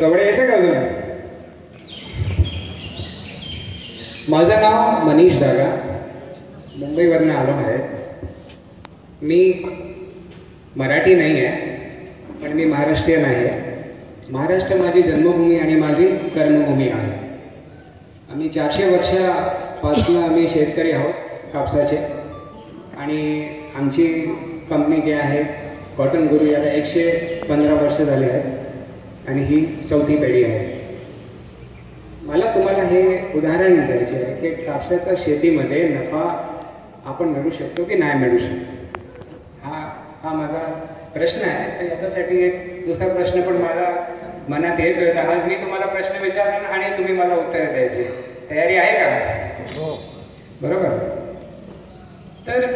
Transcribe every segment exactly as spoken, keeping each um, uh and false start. गवड़े येते का अजून? माझं नाव मनीष दागा, मुंबईवरून आलो आहे. मी मराठी नाही आहे, पण मी महाराष्ट्रीयन आहे. महाराष्ट्र माझी जन्मभूमी आणि माझी कर्मभूमी आहे. आम्ही चारशे वर्षापासून आम्ही शेतकरी आहोत कापसाचे, आणि आमची कंपनी जी आहे कॉटन गुरु, याला एकशे पंधरा वर्ष झाले आहेत आणि ही चौथी पिढी आहे. मला तुम्हाला हे उदाहरण द्यायचे आहे की कापसाच्या शेतीमध्ये नफा आपण मिळू शकतो की नाही मिळू शकतो, हा हा माझा प्रश्न आहे. तर याच्यासाठी एक दुसरा प्रश्न पण मला मनात येत होता. आज मी तुम्हाला प्रश्न विचारणार आणि तुम्ही मला उत्तर द्यायची तयारी आहे का? हो, बरोबर. तर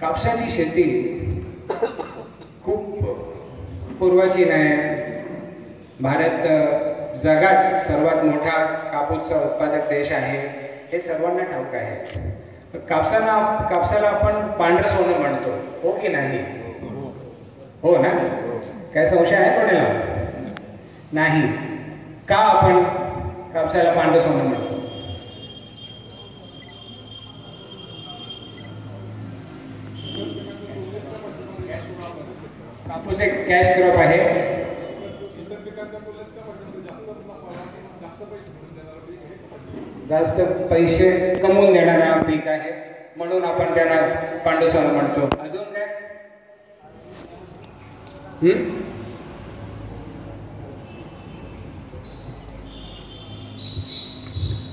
कापसाची शेती खूप पूर्वाची नाही. भारत जगात सर्वात मोठा कापूसचा उत्पादक देश आहे हे सर्वांना ठाऊक आहे. तर कापसाला कापसाला आपण पांढरं सोनं म्हणतो, हो की नाही? हो ना, काय संशय आहे कोणाला? नाही. का आपण कापसाला पांढरं सोनं म्हणतो? कापूस एक कॅश क्रॉप आहे. जास्त पैसे कमवून देणारा पीक आहे, म्हणून आपण त्यांना पांढरं सोनं म्हणतो. अजून काय? हम्म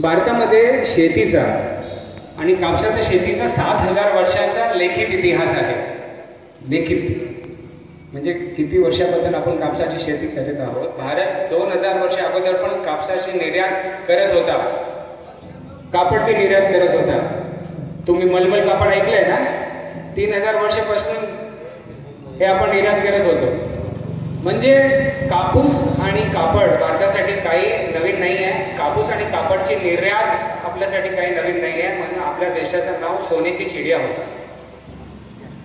भारतामध्ये शेतीचा आणि कापसाच्या शेतीचा सात हजार वर्षाचा लेखित इतिहास आहे. लेखित म्हणजे किती वर्षापासून आपण कापसाची शेती करत आहोत. भारत दोन हजार वर्ष अगोदर पण कापसाची निर्यात करत होता, कापड ते निर्यात करत होता. तुम्ही मलमल कापड ऐकलंय ना? तीन हजार वर्षापासून हे आपण निर्यात करत होतो. म्हणजे कापूस आणि कापड भारतासाठी काही नवीन नाही आहे. कापूस आणि कापडची निर्यात आपल्यासाठी काही नवीन नाही आहे, म्हणून आपल्या देशाचं नाव सोन्याची चिडिया होतं.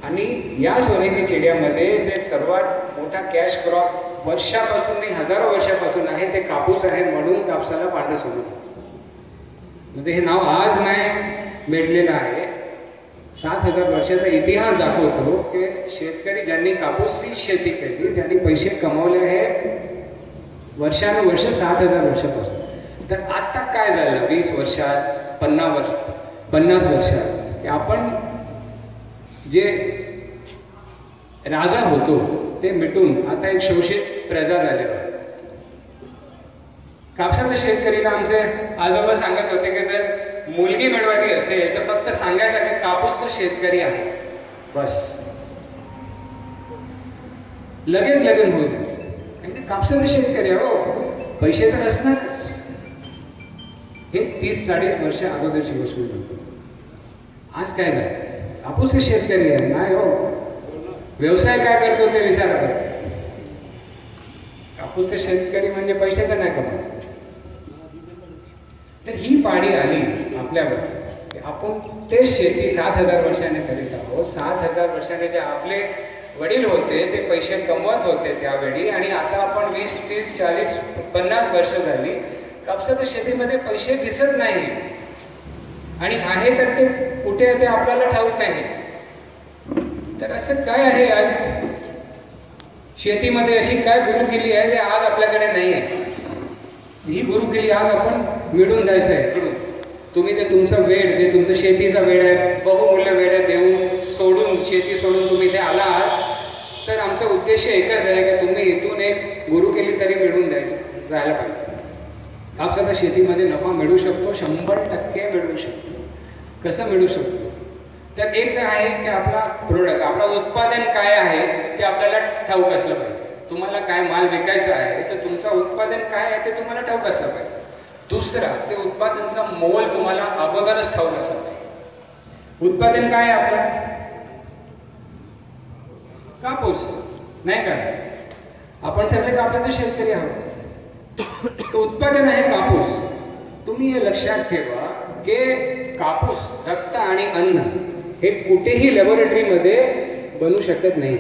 आणि या सोन्याच्या चिड्यामध्ये जे सर्वात मोठा कॅश क्रॉप वर्षापासून नाही हजारो वर्षापासून आहे ते कापूस आहे, म्हणून कापसाला पांढरं सोनं. म्हणजे हे नाव आज नाही मिळालेलं आहे. सात हजार वर्षाचा इतिहास दाखवतो की शेतकरी ज्यांनी कापूसची शेती केली त्यांनी पैसे कमावले आहे वर्षानुवर्ष, सात हजार वर्षापासून. तर आत्ता काय झालं? वीस वर्षात, पन्नास वर्ष पन्नास वर्षात आपण जे राजा होतो ते मिटून आता एक शोषित प्रजा झाले. कापसाच्या शेतकरीला आमचे आजोबा सांगत होते की जर मुलगी मिळवायची असेल तर फक्त सांगायचं की कापूस शेतकरी आहे, बस, लगेच लगेच होईल. कापसाचा शेतकरी हो, पैसे तर असणारच. हे तीस चाळीस वर्ष अगोदरची गोष्ट होती. आज काय झालं? कापूस शेतकरी आहे नाही हो. व्यवसाय काय करतो ते विचारा. कापूस शेतकरी म्हणजे पैसे तर नाही कमवत. तर ही पाडी आली आपल्यावर. आपण ते शेती सात हजार वर्षाने करीत आहोत. सात हजार वर्षाने जे आपले वडील होते ते पैसे कमवत होते त्यावेळी, आणि आता आपण वीस तीस चाळीस पन्नास वर्ष झाली कापसाच्या शेतीमध्ये पैसे दिसत नाही. आणि आहे तर ते कुठे आहे ते आपल्याला ठाऊक नाही. तर असं काय आहे आज शेतीमध्ये? अशी काय गुरुकिल्ली आहे ते आज आपल्याकडे नाही आहे? ही गुरुकिल्ली आज आपण मिळून जायचं आहे. तुम्ही ते तुमचा वेळ, जे तुमचं शेतीचा वेळ आहे, बहुमूल्य वेळ आहे, देऊन सोडून शेती सोडून तुम्ही ते आला आहात. तर आमचा उद्देश एकच आहे की तुम्ही इथून एक गुरुकिल्ली तरी मिळून जायचं जायला पाहिजे. कापसाच्या शेतीमध्ये नफा मिळू शकतो, शंभर टक्के मिळू शकतो. कसं मिळू शकतो? तर एक तर आहे की आपला प्रोडक्ट, आपलं उत्पादन काय आहे ते आपल्याला ठाऊक असलं पाहिजे. तुम्हाला काय माल विकायचा आहे तर तुमचं उत्पादन काय आहे ते तुम्हाला ठाऊक असलं पाहिजे. दुसरा, ते उत्पादनचा मोल तुम्हाला अगोदरच ठाऊक असला पाहिजे. उत्पादन काय आहे आपलं? कापूस नाही का? आपण सगळे कापसाचे शेतकरी आहोत. तो उत्पादन आहे कापूस. तुम्ही हे लक्षात ठेवा की कापूस, रक्त आणि अन्न हे कुठेही लॅबोरेटरीमध्ये बनू शकत नाही.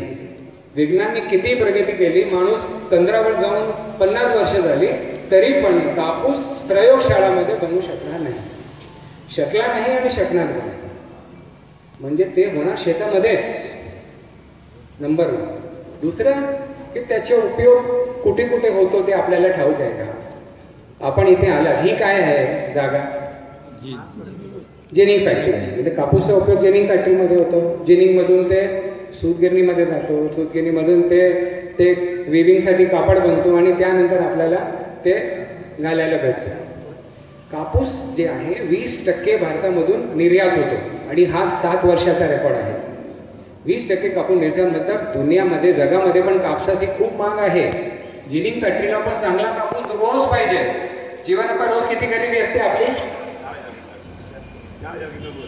विज्ञानाने किती प्रगती केली, माणूस चंद्रावर जाऊन पन्नास वर्ष झाली तरी पण कापूस प्रयोगशाळेमध्ये बनवू शकणार नाही, शकला नाही आणि शकणार नाही, म्हणजे ते होणार शेतामध्येच नंबर वन. दुसरं की त्याचा उपयोग कुठे कुठे होतो ते आपल्याला ठाऊक आहे का? आपण इथे आला, ही काय आहे जागा? जेनिंग फॅक्टरी आहे. म्हणजे कापूसचा उपयोग जेनिंग फॅक्टरीमध्ये होतो, जेनिंगमधून ते सूतगिरणीमध्ये जातो, सूतगिरणीमधून ते ते विविंगसाठी कापड बनतो आणि त्यानंतर आपल्याला ते घालायला भेटतं. कापूस जे आहे वीस टक्के भारतामधून निर्यात होतो आणि हा सात वर्षाचा रेकॉर्ड आहे. वीस टक्के कापूस निर्यात, मतलब दुनियामध्ये जगामध्ये पण कापसाची खूप माग आहे. जिनिंग फॅक्टरीला पण चांगला कापूस रोज पाहिजे. जीवनाभर रोज किती खरेदी असते आपली?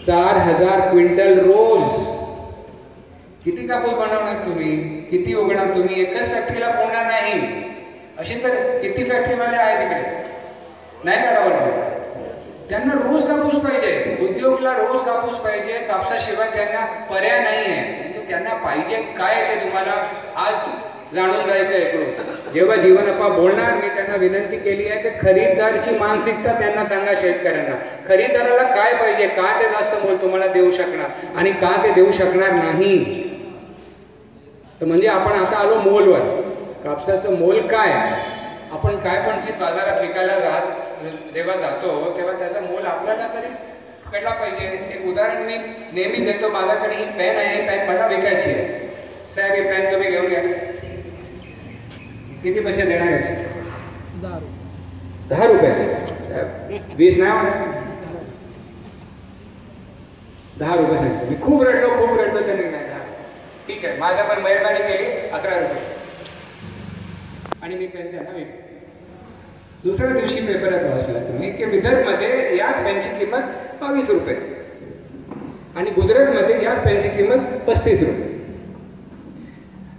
चार हजार क्विंटल रोज. किती कापूस बनवणार तुम्ही, किती उघडणार तुम्ही? एकच फॅक्टरीला पोहणार नाही. असे तर किती फॅक्टरीवाले आहेत तिकडे, नाही करावं त्यांना रोज कापूस पाहिजे. उद्योगला रोज कापूस पाहिजे, कापसाशिवाय त्यांना पर्याय नाही आहे. म्हणजे त्यांना पाहिजे काय ते तुम्हाला आज जाणून जायचं आहे. जेव्हा जीवनप्पा बोलणार मी त्यांना विनंती केली आहे की खरीददारची मानसिकता त्यांना सांगा. शेतकऱ्यांना खरीददाराला काय पाहिजे, का ते जास्त मोल तुम्हाला देऊ शकणार आणि का ते देऊ शकणार नाही. तर म्हणजे आपण आता आलो मोलवर. कापसाचं मोल काय? आपण काय पण जे बाजारात विकायला जात जेव्हा जातो तेव्हा त्याचा मोल आपल्याला तरी कळला पाहिजे. एक उदाहरण मी नेहमी देतो. माझ्याकडे ही पेन आहे, ही पेन मला विकायची आहे. साहेब ही पेन तुम्ही घेऊन घ्या. किती पैसे देणार आहे? दहा रुपये. साहेब वीस नाही म्हणा, दहा रुपये सांगितले. मी खूप रडलो, खूप रडलो तर नाही दहा. ठीक आहे, माझ्या पण मेहरबानी केली, अकरा रुपये आणि मी पेन त्यांना विकले. दुसऱ्या दिवशी पेपरात वाचला तुम्ही की विदर्भमध्ये याच पेनची किंमत बावीस रुपये आणि गुजरातमध्ये याच पेनची किंमत पस्तीस रुपये.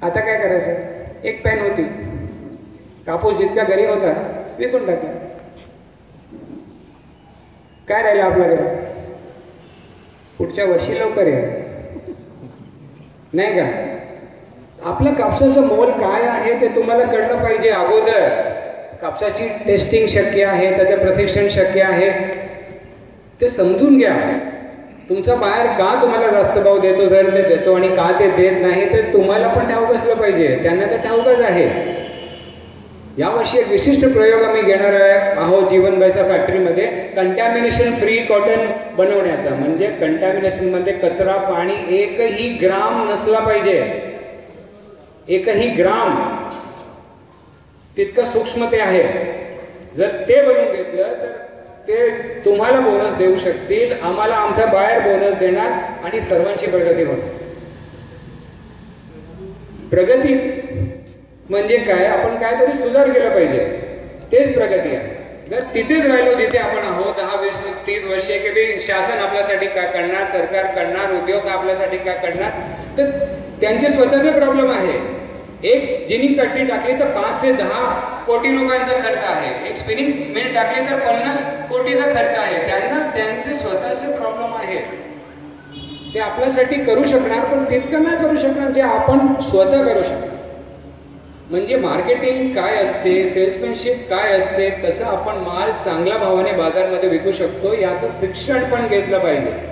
आता काय करायचं? एक पेन होती, कापूस जितका गरीब होता विकून टाकला. काय राहिलं आपल्याकडे? पुढच्या वर्षी लवकर या नाही का? आपलं कापसाचं मोल काय आहे ते तुम्हाला कळलं पाहिजे अगोदर. कापसाची टेस्टिंग शक्य आहे, त्याचं प्रशिक्षण शक्य आहे, ते समजून घ्या. तुमचा बाहेर का तुम्हाला जास्त भाव देतो, दर ते देतो आणि का ते देत नाही ते तुम्हाला पण ठाऊक असलं पाहिजे. त्यांना तर ठाऊकच आहे. यावर्षी एक विशिष्ट प्रयोग आम्ही घेणार आहोत जीवनभाईच्या फॅक्टरीमध्ये, कंटॅमिनेशन फ्री कॉटन बनवण्याचा. म्हणजे कंटॅमिनेशनमध्ये कचरा, पाणी एकही ग्राम नसला पाहिजे, एकही ग्राम. तितकं सूक्ष्म ते आहे. जर ते बनवून घेतलं तर ते तुम्हाला बोनस देऊ शकतील, आम्हाला आमच्या बाहेर बोनस देणार आणि सर्वांची प्रगती होणार. प्रगती म्हणजे काय? आपण काहीतरी सुधार केला पाहिजे, तेच प्रगती आहे. जर तिथेच राहिलो जिथे आपण आहोत दहा वीस तीस वर्षे, की शासन आपल्यासाठी काय करणार, सरकार करणार, उद्योग आपल्यासाठी काय करणार, तर त्यांचे स्वतःचे प्रॉब्लेम आहे. एक जिनिंग फॅक्टरी टाकली तर पाच ते दहा कोटी रुपयांचा खर्च आहे. एक स्पिनिंग मिल टाकली तर पन्नास कोटीचा खर्च आहे. त्यांना त्यांचे स्वतःचे प्रॉब्लेम आहे. ते आपल्यासाठी करू शकणार पण तितकं नाही करू शकणार जे आपण स्वतः करू शकणार. म्हणजे मार्केटिंग काय असते, सेल्समॅनशिप काय असते, कसं आपण माल चांगल्या भावाने बाजारमध्ये विकू शकतो याचं शिक्षण पण घेतलं पाहिजे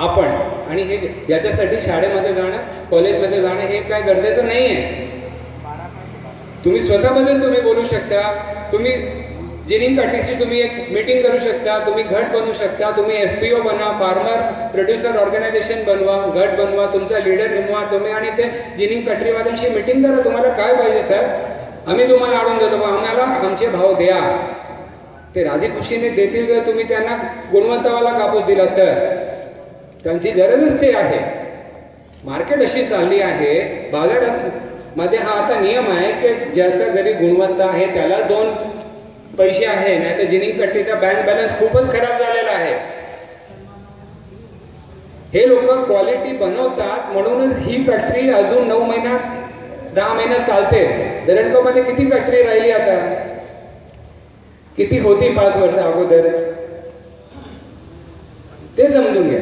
आपण. आणि हे याच्यासाठी शाळेमध्ये जाणं, कॉलेजमध्ये जाणं हे काय गरजेचं नाही आहे. तुम्ही स्वतःबद्दल तुम्ही बोलू शकता, तुम्ही जिनिंग फॅक्टरीची तुम्ही एक मीटिंग करू शकता, तुम्ही गट बनवू शकता, तुम्ही एफ पी ओ बनवा, फार्मर प्रोड्युसर ऑर्गनायझेशन बनवा, गट बनवा, तुमचा लीडर बनवा तुम्ही आणि ते जिनिंग फॅक्टरीवाल्यांशी मीटिंग करा. तुम्हाला काय पाहिजे साहेब? आम्ही तुम्हाला आणून देतो, आम्हाला आमचे भाव द्या. ते राजी खुशीने देतील जर तुम्ही त्यांना गुणवत्तावाला कापूस दिला तर. त्यांची गरजच ते आहे. मार्केट अशी चालली आहे, बाजारामध्ये हा आता नियम आहे की ज्याचा घरी गुणवत्ता आहे त्याला दोन पैसे आहे, नाही तर जिनिंग फॅक्टरीचा बँक बॅलन्स खूपच खराब झालेला आहे. हे लोक क्वालिटी बनवतात म्हणूनच ही फॅक्टरी अजून नऊ महिना दहा महिना चालते. धरणगावमध्ये किती फॅक्टरी राहिली आता? किती होती पाच वर्ष अगोदर? ते समजून घ्या.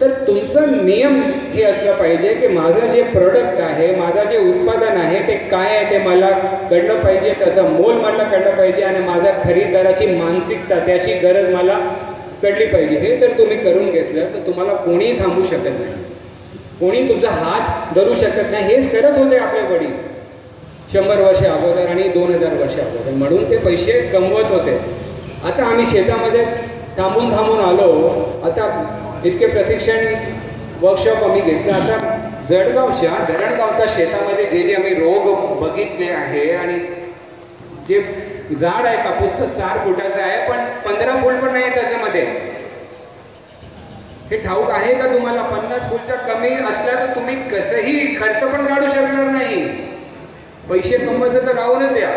तर तुमचा नियम हे असला पाहिजे की माझं जे प्रोडक्ट आहे, माझं जे उत्पादन आहे ते काय आहे ते मला कळलं पाहिजे, त्याचा मोल मला कळलं पाहिजे आणि माझ्या खरेदीदाराची मानसिकता, त्याची गरज मला कळली पाहिजे. हे जर तुम्ही करून घेतलं तर तुम्हाला कोणीही थांबू शकत नाही, कोणी तुमचा हात धरू शकत नाही. हेच करत होते आपले वडील शंभर वर्ष अगोदर आणि दोन हजार वर्ष अगोदर, म्हणून ते पैसे कमवत होते. आता आम्ही शेतामध्ये थांबून थांबून आलो. आता इतके प्रशिक्षण वर्कशॉप आम्ही घेतला. आता जळगावच्या धरणगावच्या शेतामध्ये जे जे आम्ही रोग बघितले आहे आणि जे झाड आहे कापूसचं चार फुटाचं आहे पण पंधरा फूट पण नाही त्याच्यामध्ये, हे ठाऊक आहे का तुम्हाला? पन्नास फूटचा कमी असला तर तुम्ही कसंही खर्च पण काढू शकणार नाही, पैसे कमवायचं तर राहूनच द्या.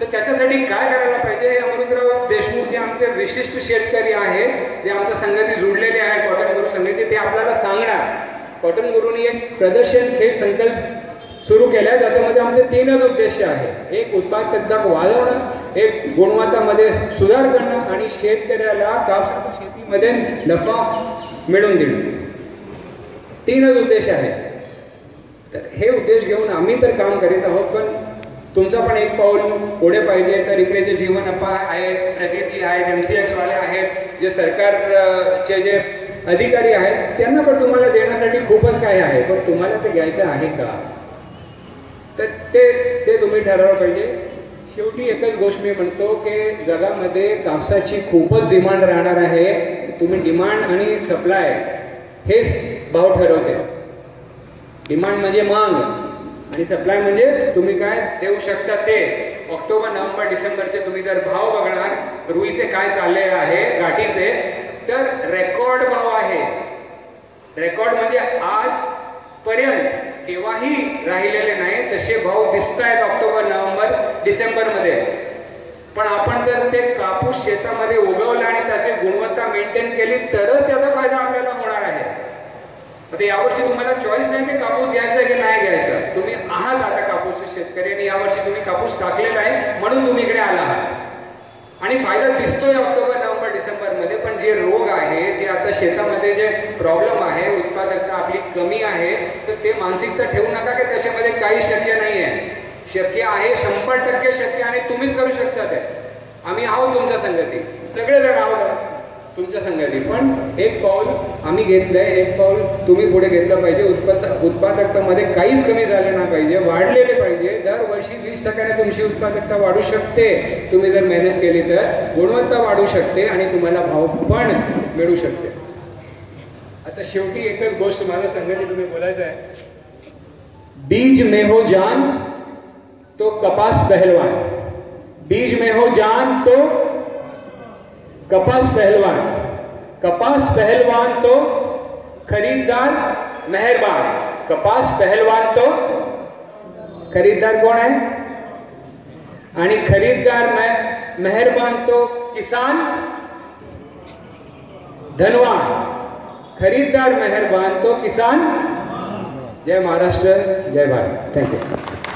तर त्याच्यासाठी काय करायला पाहिजे? हे अमृतराव देशमुख जे आमचे विशिष्ट शेतकरी आहेत, जे आमच्या संघाने जुडलेले आहे कॉटन गुरु संघाने, ते आपल्याला सांगणार. कॉटन गुरुनी एक प्रदर्शन हे संकल्प सुरू केला, ज्याच्यामध्ये आमचे तीनच उद्देश आहेत. एक उत्पादकता वाढवणं, एक गुणवत्तामध्ये सुधार करणं आणि शेतकऱ्याला कापसाच्या शेतीमध्ये नफा मिळवून देणं. तीनच उद्देश आहेत. तर हे उद्देश घेऊन आम्ही तर काम करीत आहोत, पण तुमचा पण एक पाऊल पुढे पाहिजे. तर इकडे जे जीवन अप्पा आहेत, प्रदीपजी आहेत, एम सी एसवाले आहेत, जे सरकारचे जे अधिकारी आहेत, त्यांना पण तुम्हाला देण्यासाठी खूपच काही आहे, पण तुम्हाला ते घ्यायचं आहे का? तर ते ते तुम्ही ठरवलं पाहिजे. शेवटी एकच गोष्ट मी म्हणतो की जगामध्ये कापसाची खूपच डिमांड राहणार आहे. तुम्ही डिमांड आणि सप्लाय हेच भाव ठरवते. डिमांड म्हणजे मांग आणि सप्लाय म्हणजे तुम्ही काय देऊ शकता ते. ऑक्टोबर नोव्हेंबर डिसेंबरचे तुम्ही जर भाव बघणार रुईचे काय चालले आहे गाठीचे, तर रेकॉर्ड भाव आहे. रेकॉर्ड म्हणजे आजपर्यंत केव्हाही राहिलेले नाही तसे भाव दिसत आहेत ऑक्टोबर नोव्हेंबर डिसेंबरमध्ये. पण आपण जर ते कापूस शेतामध्ये उगवलं आणि त्याची गुणवत्ता मेंटेन केली तरच त्याचा फायदा आपल्याला होणार आहे. आता यावर्षी तुम्हाला चॉईस नाही की कापूस घ्यायचा की नाही घ्यायचा. तुम्ही आहात आता कापूसचे शेतकरी आणि यावर्षी तुम्ही कापूस टाकलेला आहे म्हणून तुम्ही इकडे आला आहात आणि फायदा दिसतोय ऑक्टोबर नोव्हेंबर डिसेंबरमध्ये. पण जे रोग आहे, जे आता शेतामध्ये जे प्रॉब्लेम आहे, उत्पादकता आपली कमी आहे, तर ते मानसिकता ठेवू नका की त्याच्यामध्ये काही शक्य नाही आहे. शक्य आहे, शंभर टक्के शक्य, आणि तुम्हीच करू शकता ते. आम्ही आहोत तुमच्या संगती, सगळेजण आहोत तुमच्या संघाने. पण एक पाऊल आम्ही घेतलंय, एक पाऊल तुम्ही पुढे घेतलं पाहिजे. उत्पाद उत्पादकतामध्ये काहीच कमी झालं नाही पाहिजे, वाढलेले पाहिजे. दरवर्षी वीस टक्क्याने तुमची उत्पादकता वाढू शकते तुम्ही जर मेहनत केली तर. गुणवत्ता वाढू शकते आणि तुम्हाला भाव पण मिळू शकते. आता शेवटी एकच गोष्ट माझ्या संघाने तुम्ही बोलायचं आहे. बीज में हो जान तो कपास पहलवान, बीज में हो जान तो कपास पहलवान, कपास पहलवान तो खरीदार मेहरबान. कपास पहलवान तो खरीदार कौन है आणि खरीदार मेहरबान तो किसान धनवान. खरीदार मेहरबान तो किसान. जय महाराष्ट्र, जय भारत. Thank you.